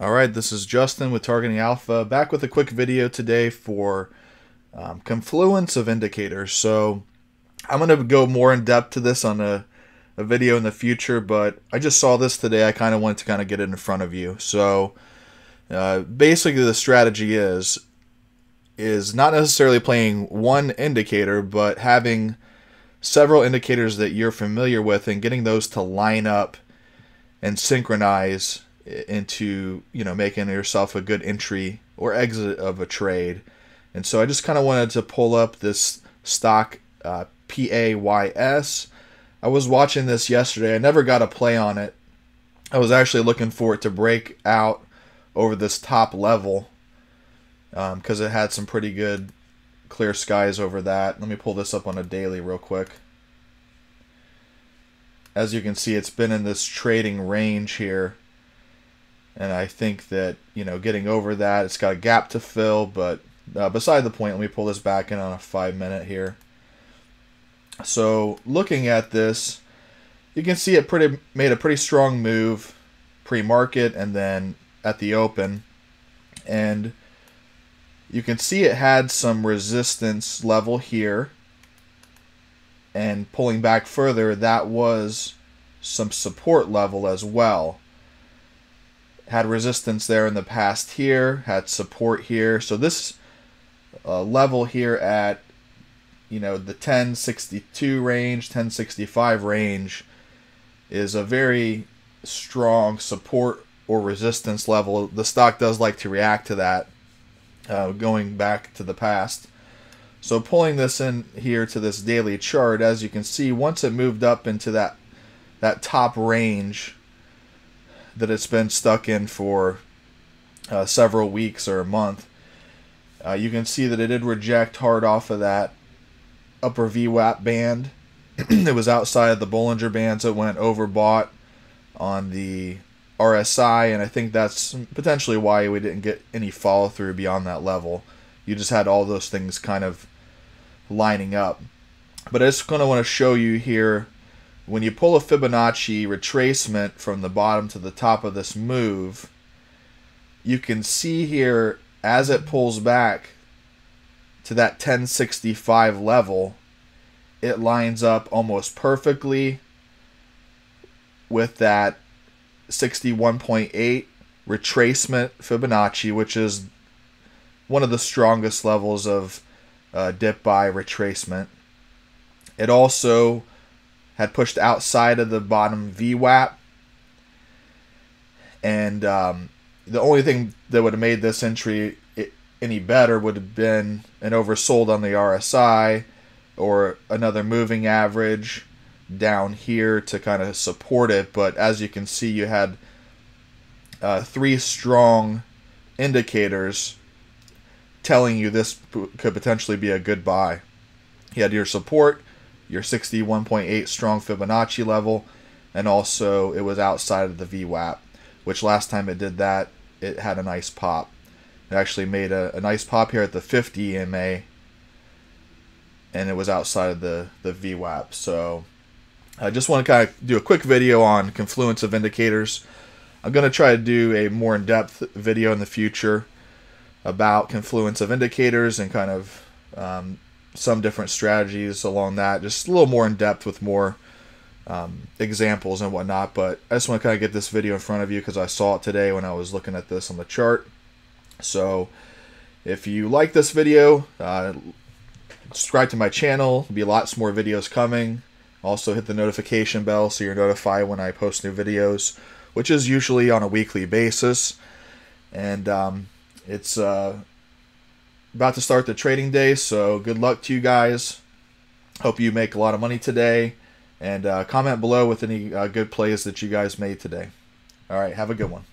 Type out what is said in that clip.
Alright, this is Justin with Targeting Alpha, back with a quick video today for Confluence of Indicators. So I'm going to go more in depth to this on a video in the future, but I just saw this today. I kind of wanted to kind of get it in front of you. So basically the strategy is not necessarily playing one indicator, but having several indicators that you're familiar with and getting those to line up and synchronize into, you know, making yourself a good entry or exit of a trade. And so I just kind of wanted to pull up this stock PAYS. I was watching this yesterday. I never got a play on it. I was actually looking for it to break out over this top level because it had some pretty good clear skies over that. Let me pull this up on a daily real quick. As you can see, it's been in this trading range here. And I think that, you know, getting over that, it's got a gap to fill, but beside the point. Let me pull this back in on a 5-minute here. So looking at this, you can see it made a pretty strong move pre-market and then at the open. And you can see it had some resistance level here. And pulling back further, that was some support level as well. Had resistance there in the past here, had support here. So this level here at, you know, the 1062 range, 1065 range is a very strong support or resistance level. The stock does like to react to that going back to the past. So pulling this in here to this daily chart, as you can see, once it moved up into that top range that it's been stuck in for several weeks or a month. You can see that it did reject hard off of that upper VWAP band. It was outside of the Bollinger bands. It went overbought on the RSI, and I think that's potentially why we didn't get any follow through beyond that level. You just had all those things kind of lining up. But I just kind of want to show you here, when you pull a Fibonacci retracement from the bottom to the top of this move, you can see here as it pulls back to that 1065 level, it lines up almost perfectly with that 61.8 retracement Fibonacci, which is one of the strongest levels of dip by retracement. It also had pushed outside of the bottom VWAP. And the only thing that would have made this entry any better would have been an oversold on the RSI or another moving average down here to kind of support it. But as you can see, you had three strong indicators telling you this could potentially be a good buy. You had your support, your 61.8 strong Fibonacci level, and also it was outside of the VWAP, which last time it did that, it had a nice pop. It actually made a nice pop here at the 50 EMA, and it was outside of the VWAP. So I just want to kind of do a quick video on Confluence of Indicators. I'm going to try to do a more in-depth video in the future about Confluence of Indicators and kind of some different strategies along that, just a little more in depth with more examples and whatnot. But I just want to kind of get this video in front of you because I saw it today when I was looking at this on the chart. So if you like this video, subscribe to my channel. There'll be lots more videos coming. Also hit the notification bell so you're notified when I post new videos, which is usually on a weekly basis. And it's about to start the trading day, so good luck to you guys. Hope you make a lot of money today, and comment below with any good plays that you guys made today. All right, have a good one.